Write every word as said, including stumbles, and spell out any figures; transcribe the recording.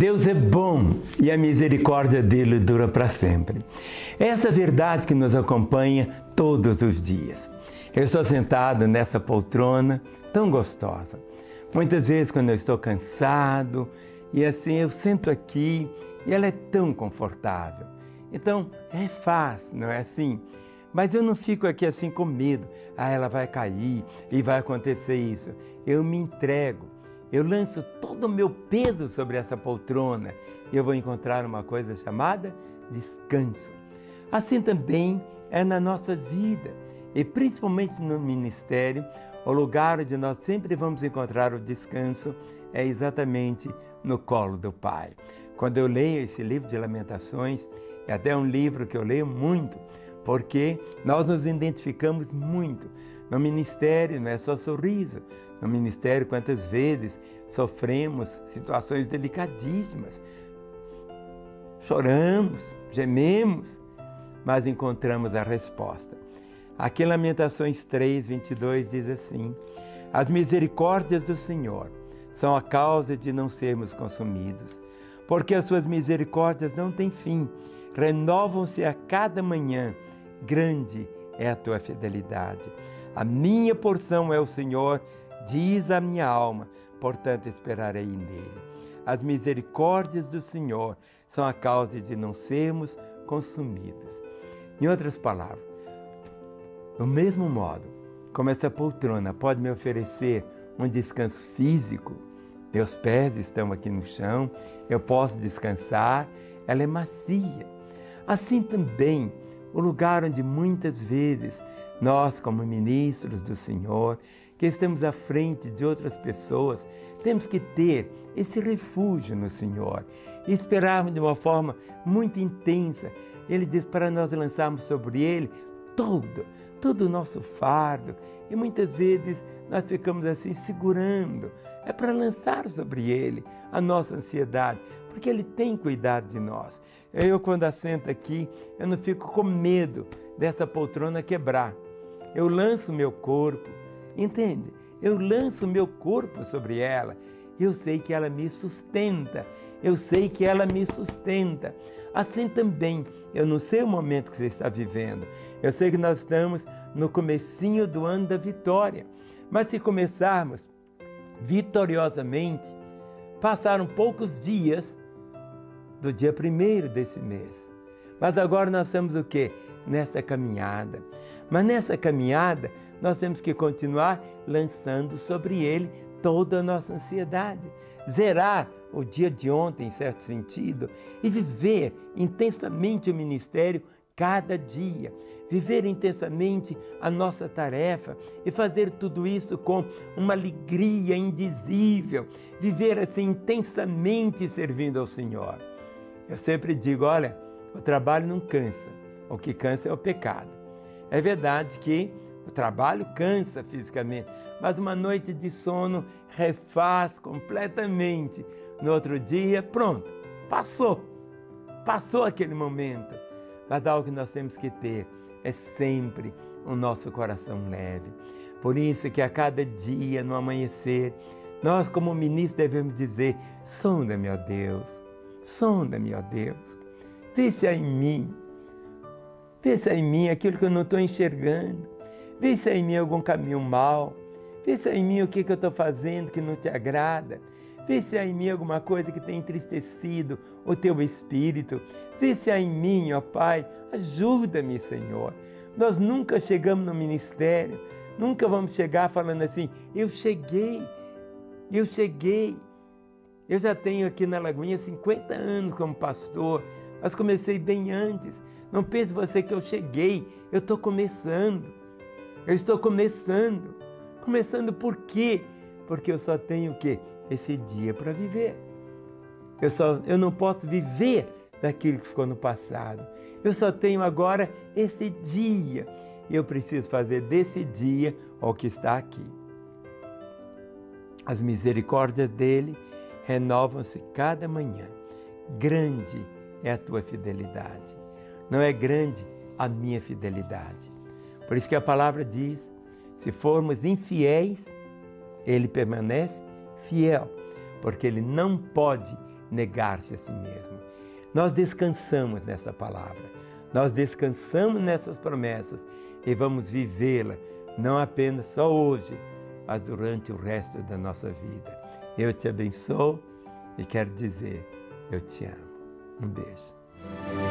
Deus é bom e a misericórdia dele dura para sempre. Essa verdade que nos acompanha todos os dias. Eu estou sentado nessa poltrona tão gostosa. Muitas vezes quando eu estou cansado e assim eu sento aqui e ela é tão confortável. Então é fácil, não é assim? Mas eu não fico aqui assim com medo. Ah, ela vai cair e vai acontecer isso. Eu me entrego. Eu lanço todo o meu peso sobre essa poltrona e eu vou encontrar uma coisa chamada descanso. Assim também é na nossa vida e principalmente no ministério, o lugar onde nós sempre vamos encontrar o descanso é exatamente no colo do Pai. Quando eu leio esse livro de Lamentações, é até um livro que eu leio muito, porque nós nos identificamos muito. No ministério não é só sorriso. No ministério, quantas vezes sofremos situações delicadíssimas. Choramos, gememos, mas encontramos a resposta. Aqui em Lamentações três, vinte e dois diz assim: as misericórdias do Senhor são a causa de não sermos consumidos, porque as suas misericórdias não têm fim, renovam-se a cada manhã, grande é a tua fidelidade. A minha porção é o Senhor, diz a minha alma, portanto esperarei nele. As misericórdias do Senhor são a causa de não sermos consumidos. Em outras palavras, do mesmo modo como essa poltrona pode me oferecer um descanso físico, meus pés estão aqui no chão, eu posso descansar, ela é macia. Assim também, o lugar onde muitas vezes nós, como ministros do Senhor, que estamos à frente de outras pessoas, temos que ter esse refúgio no Senhor e esperarmos de uma forma muito intensa. Ele diz para nós lançarmos sobre Ele todo, todo o nosso fardo. E muitas vezes nós ficamos assim segurando. É para lançar sobre Ele a nossa ansiedade, porque Ele tem cuidado de nós. Eu, quando assento aqui, eu não fico com medo dessa poltrona quebrar. Eu lanço o meu corpo. Entende? Eu lanço o meu corpo sobre ela. Eu sei que ela me sustenta. Eu sei que ela me sustenta. Assim também, eu não sei o momento que você está vivendo. Eu sei que nós estamos no comecinho do ano da vitória. Mas se começarmos vitoriosamente, passaram poucos dias do dia primeiro desse mês. Mas agora nós estamos o quê? Nessa caminhada. Mas nessa caminhada, nós temos que continuar lançando sobre Ele toda a nossa ansiedade. Zerar o dia de ontem, em certo sentido, e viver intensamente o ministério cada dia. Viver intensamente a nossa tarefa e fazer tudo isso com uma alegria indizível. Viver assim intensamente servindo ao Senhor. Eu sempre digo, olha, o trabalho não cansa. O que cansa é o pecado. É verdade que o trabalho cansa fisicamente, mas uma noite de sono refaz completamente. No outro dia, pronto, passou. Passou aquele momento. Mas algo que nós temos que ter é sempre o nosso coração leve. Por isso que a cada dia, no amanhecer, nós como ministros devemos dizer: sonda-me, ó Deus, sonda-me, ó Deus, vê se há em mim. Vê se há em mim aquilo que eu não estou enxergando. Vê se há em mim algum caminho mau. Vê se há em mim o que, que eu estou fazendo que não te agrada. Vê se há em mim alguma coisa que tem entristecido o teu espírito. Vê se há em mim, ó Pai, ajuda-me, Senhor. Nós nunca chegamos no ministério. Nunca vamos chegar falando assim: eu cheguei, eu cheguei. Eu já tenho aqui na Lagoinha cinquenta anos como pastor, mas comecei bem antes. Não pense você que eu cheguei, eu estou começando, eu estou começando. Começando por quê? Porque eu só tenho o quê? Esse dia para viver. Eu, só, eu não posso viver daquilo que ficou no passado. Eu só tenho agora esse dia. E eu preciso fazer desse dia o que está aqui. As misericórdias dele renovam-se cada manhã. Grande é a tua fidelidade. Não é grande a minha fidelidade. Por isso que a palavra diz: se formos infiéis, Ele permanece fiel, porque Ele não pode negar-se a si mesmo. Nós descansamos nessa palavra, nós descansamos nessas promessas e vamos vivê-la, não apenas só hoje, mas durante o resto da nossa vida. Eu te abençoo e quero dizer, eu te amo. Um beijo.